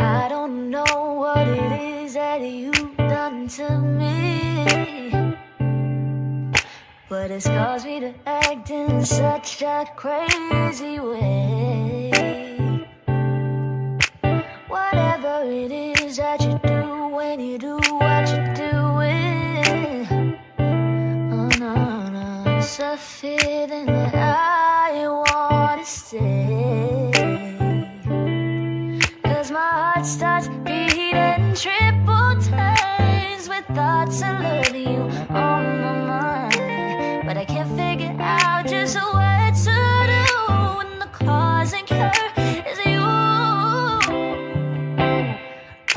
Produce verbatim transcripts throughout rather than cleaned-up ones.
I don't know what it is that you've done to me, but it's caused me to act in such a crazy way. Whatever it is that you do when you do what you do, oh no, no, it's a feeling that I wanna stay. Cause my heart starts beating triple times with thoughts of loving you on my mind, but I can't figure out just what to do when the cause and cure is you.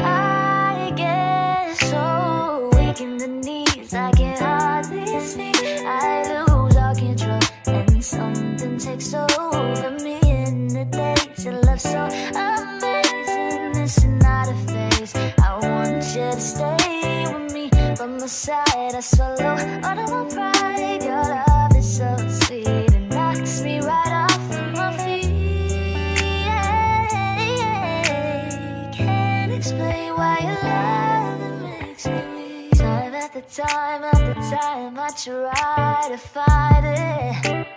I get so weak in the knees, I can hardly speak. I lose all control, and something takes over me in the days of love so amazing. It's not a phase. I want you to stay with me by my side. I swallow all of my pride. Your love is so sweet, it knocks me right off of my feet. Yeah, can't explain why your love makes me weak. Time after time after time, I try to fight it,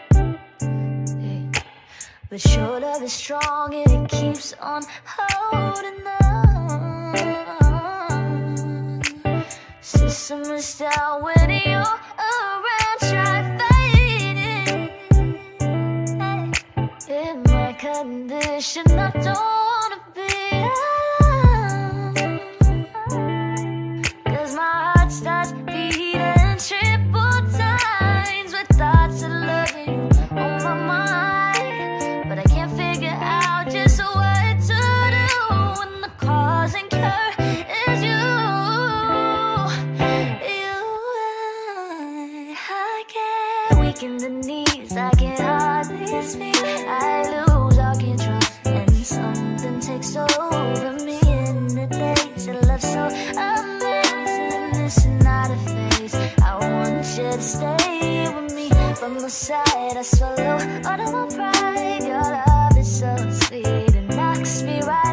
but your love is strong and it keeps on holding on. System is down when you're around, try fighting in my condition. I don't wanna be alone, cause my heart starts beating triple times with thoughts of loving you on my mind. In the knees, I can hardly speak. I lose all control, and something takes over me in the days of love so amazing. It's not a phase. I want you to stay with me by my side. I swallow all of my pride. Your love is so sweet, it knocks me right.